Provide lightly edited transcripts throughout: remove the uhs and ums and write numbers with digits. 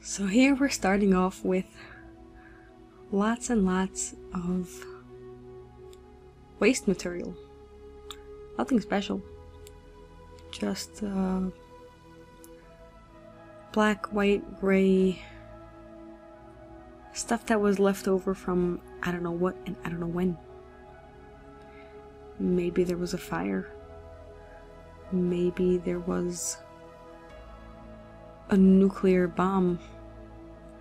So here we're starting off with lots and lots of waste material. Nothing special, just black, white, gray stuff that was left over from I don't know what and I don't know when. Maybe there was a fire. Maybe there was a nuclear bomb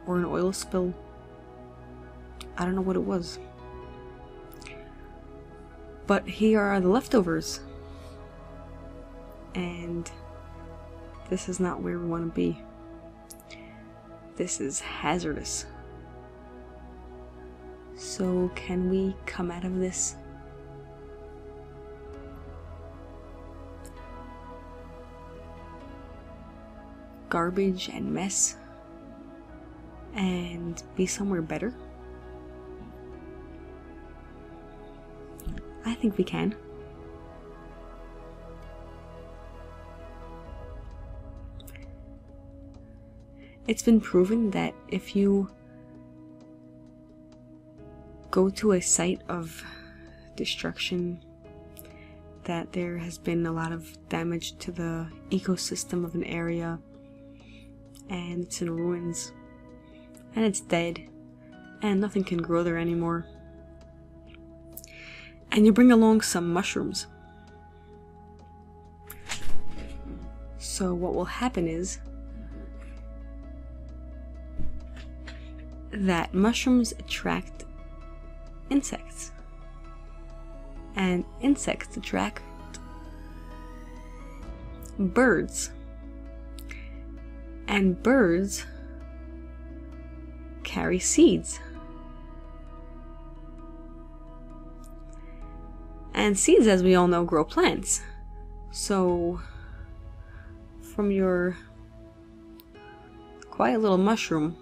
or an oil spill. I don't know what it was. But here are the leftovers. And this is not where we want to be. This is hazardous. So can we come out of this? Garbage and mess and be somewhere better? I think we can. It's been proven that if you go to a site of destruction, that there has been a lot of damage to the ecosystem of an area, and it's in ruins, and it's dead, and nothing can grow there anymore. And you bring along some mushrooms. So what will happen is that mushrooms attract insects, and insects attract birds, and birds carry seeds, and seeds, as we all know, grow plants. So from your quiet little mushroom,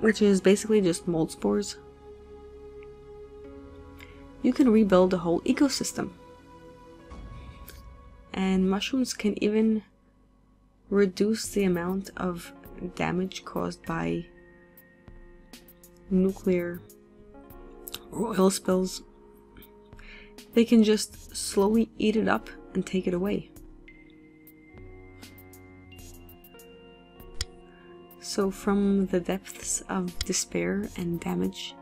which is basically just mold spores, you can rebuild a whole ecosystem. And mushrooms can even reduce the amount of damage caused by nuclear or oil spills. They can just slowly eat it up and take it away. So from the depths of despair and damage,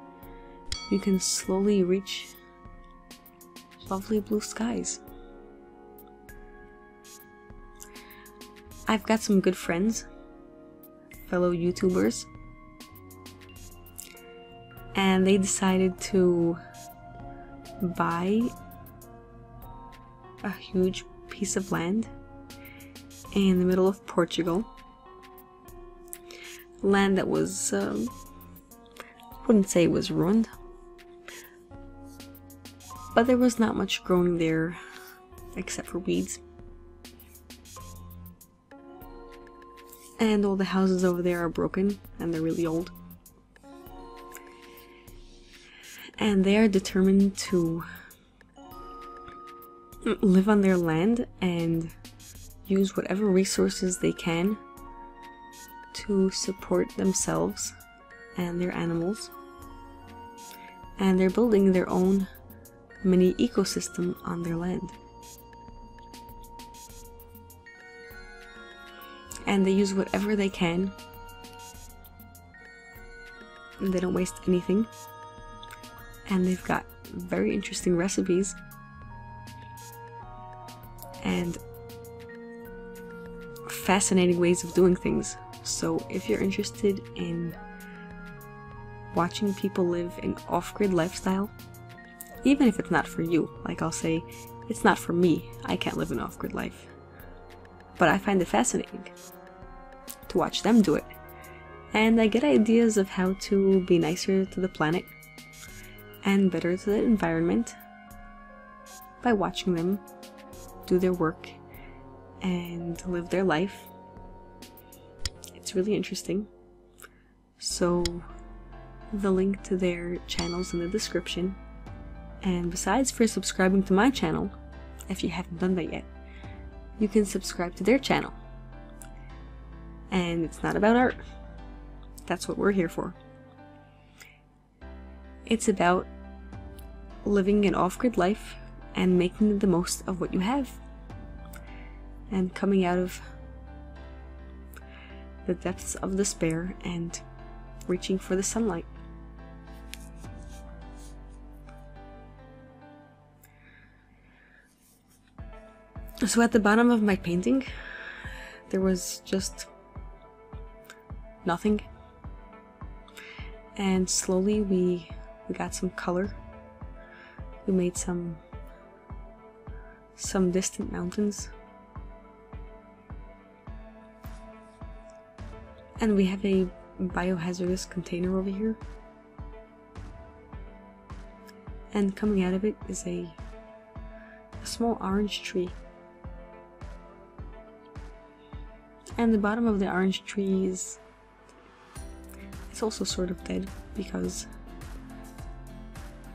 you can slowly reach lovely blue skies. I've got some good friends, fellow YouTubers, and they decided to buy a huge piece of land in the middle of Portugal. Land that was, I wouldn't say it was ruined, but there was not much growing there except for weeds. And all the houses over there are broken, and they're really old. And they are determined to live on their land and use whatever resources they can to support themselves and their animals. And they're building their own mini ecosystem on their land. And they use whatever they can. They don't waste anything. And they've got very interesting recipes. And fascinating ways of doing things. So if you're interested in watching people live an off-grid lifestyle, even if it's not for you, like I'll say, it's not for me, I can't live an off-grid life. But I find it fascinating to watch them do it, and I get ideas of how to be nicer to the planet and better to the environment by watching them do their work and live their life. It's really interesting. So the link to their channel's in the description, and besides for subscribing to my channel, if you haven't done that yet, you can subscribe to their channel and it's not about art. That's what we're here for. It's about living an off-grid life and making the most of what you have and coming out of the depths of despair and reaching for the sunlight. So at the bottom of my painting there was just nothing, and slowly we got some color. We made some distant mountains, and we have a biohazardous container over here, and coming out of it is a small orange tree. And the bottom of the orange tree is, it's also sort of dead, because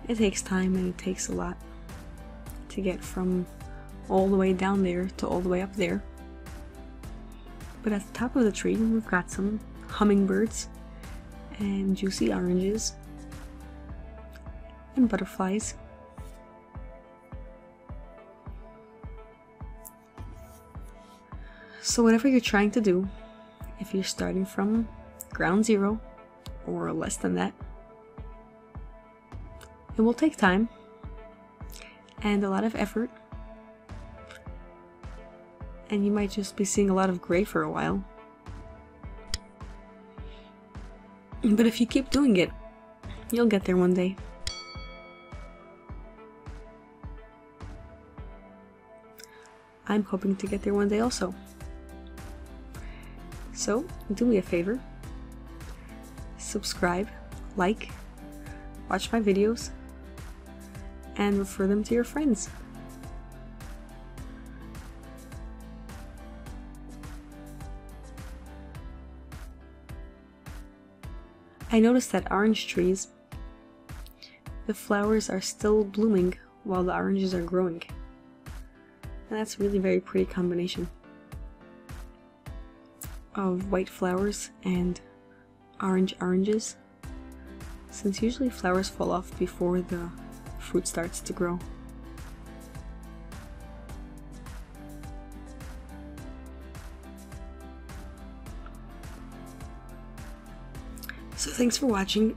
it takes time and it takes a lot to get from all the way down there to all the way up there. But at the top of the tree we've got some hummingbirds and juicy oranges and butterflies. So whatever you're trying to do, if you're starting from ground zero or less than that, it will take time and a lot of effort, and you might just be seeing a lot of gray for a while. But if you keep doing it, you'll get there one day. I'm hoping to get there one day also. So, do me a favor, subscribe, like, watch my videos, and refer them to your friends. I noticed that orange trees, the flowers are still blooming while the oranges are growing, and that's really very pretty combination of white flowers and oranges, since usually flowers fall off before the fruit starts to grow. So thanks for watching.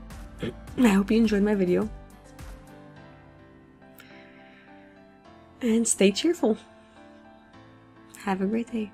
I hope you enjoyed my video, and stay cheerful. Have a great day.